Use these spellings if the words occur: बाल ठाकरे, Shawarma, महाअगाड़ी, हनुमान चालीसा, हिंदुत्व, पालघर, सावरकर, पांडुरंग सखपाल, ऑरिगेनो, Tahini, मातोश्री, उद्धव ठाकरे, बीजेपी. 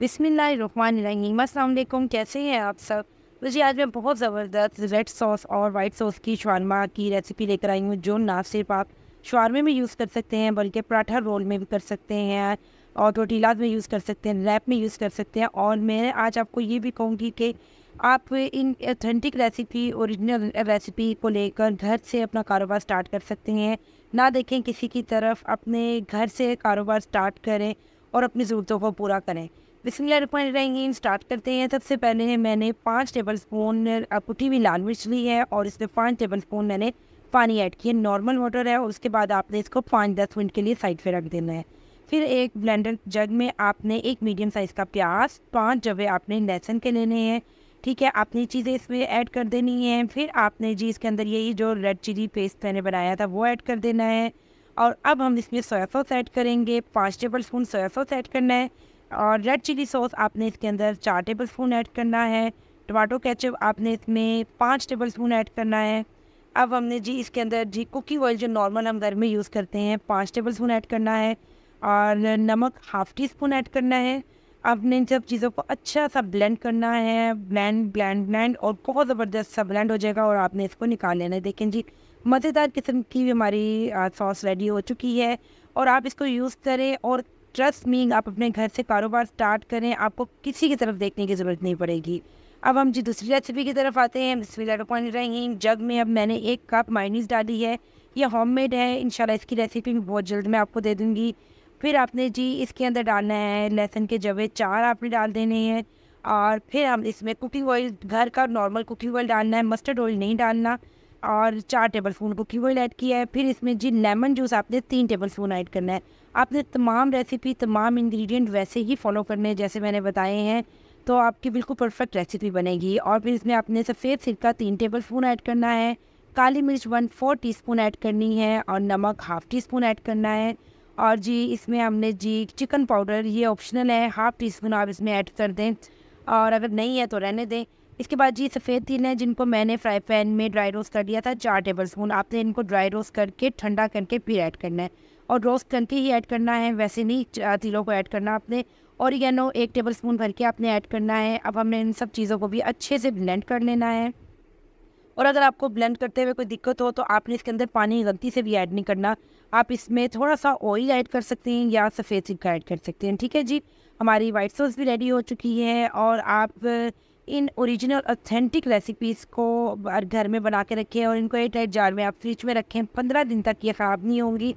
बिस्मिल्लाहिर्रहमानिर्रहीम। अस्सलाम वालेकुम, कैसे हैं आप सब। मुझे आज मैं बहुत ज़बरदस्त रेड सॉस और वाइट सॉस की शवारमा की रेसिपी लेकर आई हूँ, जो ना सिर्फ आप शवारमे में यूज़ कर सकते हैं बल्कि पराठा रोल में भी कर सकते हैं और टोटीलाज में यूज़ कर सकते हैं, रैप में यूज़ कर सकते हैं। और मैं आज आपको ये भी कहूँगी कि आप इन ऑथेंटिक रेसिपी, ओरिजिनल रेसिपी को लेकर घर से अपना कारोबार स्टार्ट कर सकते हैं। ना देखें किसी की तरफ, अपने घर से कारोबार स्टार्ट करें और अपनी ज़रूरतों को पूरा करें। बिस्मिल्लाहिर्रहमानिर्रहीम स्टार्ट करते हैं। सबसे पहले है मैंने 5 टेबलस्पून कुटी हुई लाल मिर्च ली है और इसमें 5 टेबलस्पून मैंने पानी ऐड किया। नॉर्मल वाटर है और उसके बाद आपने इसको 5-10 मिनट के लिए साइड पे रख देना है। फिर एक ब्लेंडर जग में आपने एक मीडियम साइज़ का प्याज, 5 जवे आपने लहसुन के लेने हैं, ठीक है। आपने चीज़ें इसमें ऐड कर देनी है। फिर आपने जी इसके अंदर यही जो रेड चिली पेस्ट मैंने बनाया था वो ऐड कर देना है। और अब हम इसमें सोया सॉस ऐड करेंगे, 5 टेबलस्पून सोया सॉस ऐड करना है। और रेड चिली सॉस आपने इसके अंदर 4 टेबलस्पून ऐड करना है। टमाटो केचप आपने इसमें 5 टेबलस्पून ऐड करना है। अब हमने जी इसके अंदर जी कुकिंग ऑयल जो नॉर्मल हम घर में यूज़ करते हैं 5 टेबलस्पून ऐड करना है और नमक 1/2 टीस्पून ऐड करना है। आपने इन सब चीज़ों को अच्छा सा ब्लेंड करना है, ब्लेंड और बहुत ज़बरदस्त सा ब्लेंड हो जाएगा और आपने इसको निकाल लेना है। देखें जी मज़ेदार किस्म की हमारी सॉस रेडी हो चुकी है और आप इसको यूज़ करें और ट्रस्ट मी, आप अपने घर से कारोबार स्टार्ट करें, आपको किसी की तरफ देखने की ज़रूरत नहीं पड़ेगी। अब हम जी दूसरी रेसिपी की तरफ आते हैं। बिस्मिल्लाहिर्रहमानिर्रहीम जग में अब मैंने 1 कप मायोनीज़ डाली है। यह होममेड है, इंशाल्लाह इसकी रेसिपी भी बहुत जल्द मैं आपको दे दूँगी। फिर आपने जी इसके अंदर डालना है लहसुन के जवे 4 आपने डाल देने हैं। और फिर हम इसमें कुकिंग ऑयल, घर का नॉर्मल कुकिंग ऑयल डालना है, मस्टर्ड ऑयल नहीं डालना। और 4 टेबलस्पून कुकिंग ऑयल ऐड किया है। फिर इसमें जी लेमन जूस आपने 3 टेबलस्पून ऐड करना है। आपने तमाम रेसिपी, तमाम इंग्रेडिएंट वैसे ही फॉलो करने हैं जैसे मैंने बताए हैं, तो आपकी बिल्कुल परफेक्ट रेसिपी बनेगी। और फिर इसमें आपने सफ़ेद सिरका 3 टेबलस्पून ऐड करना है, काली मिर्च 1/4 टीस्पून ऐड करनी है और नमक 1/2 टीस्पून ऐड करना है। और जी इसमें हमने जी चिकन पाउडर, ये ऑप्शनल है, 1/2 टीस्पून आप इसमें ऐड कर दें और अगर नहीं है तो रहने दें। इसके बाद जी सफ़ेद तिल है जिनको मैंने फ्राई पैन में ड्राई रोस्ट कर दिया था, 4 टेबलस्पून आपने इनको ड्राई रोस्ट करके ठंडा करके फिर ऐड करना है और रोस्ट करके ही ऐड करना है, वैसे नहीं तिलों को ऐड करना आपने। और ऑरिगेनो 1 टेबलस्पून भर के आपने ऐड करना है। अब हमने इन सब चीज़ों को भी अच्छे से ब्लेंड कर लेना है। और अगर आपको ब्लेंड करते हुए कोई दिक्कत हो तो आपने इसके अंदर पानी गलती से भी ऐड नहीं करना, आप इसमें थोड़ा सा ऑयल ऐड कर सकते हैं या सफ़ेद सिरका ऐड कर सकते हैं, ठीक है जी। हमारी वाइट सॉस भी रेडी हो चुकी है और आप इन ओरिजिनल ऑथेंटिक रेसिपीज़ को घर में बना के रखें और इनको एयर टाइट जार में आप फ्रिज में रखें, 15 दिन तक ये ख़राब नहीं होंगी।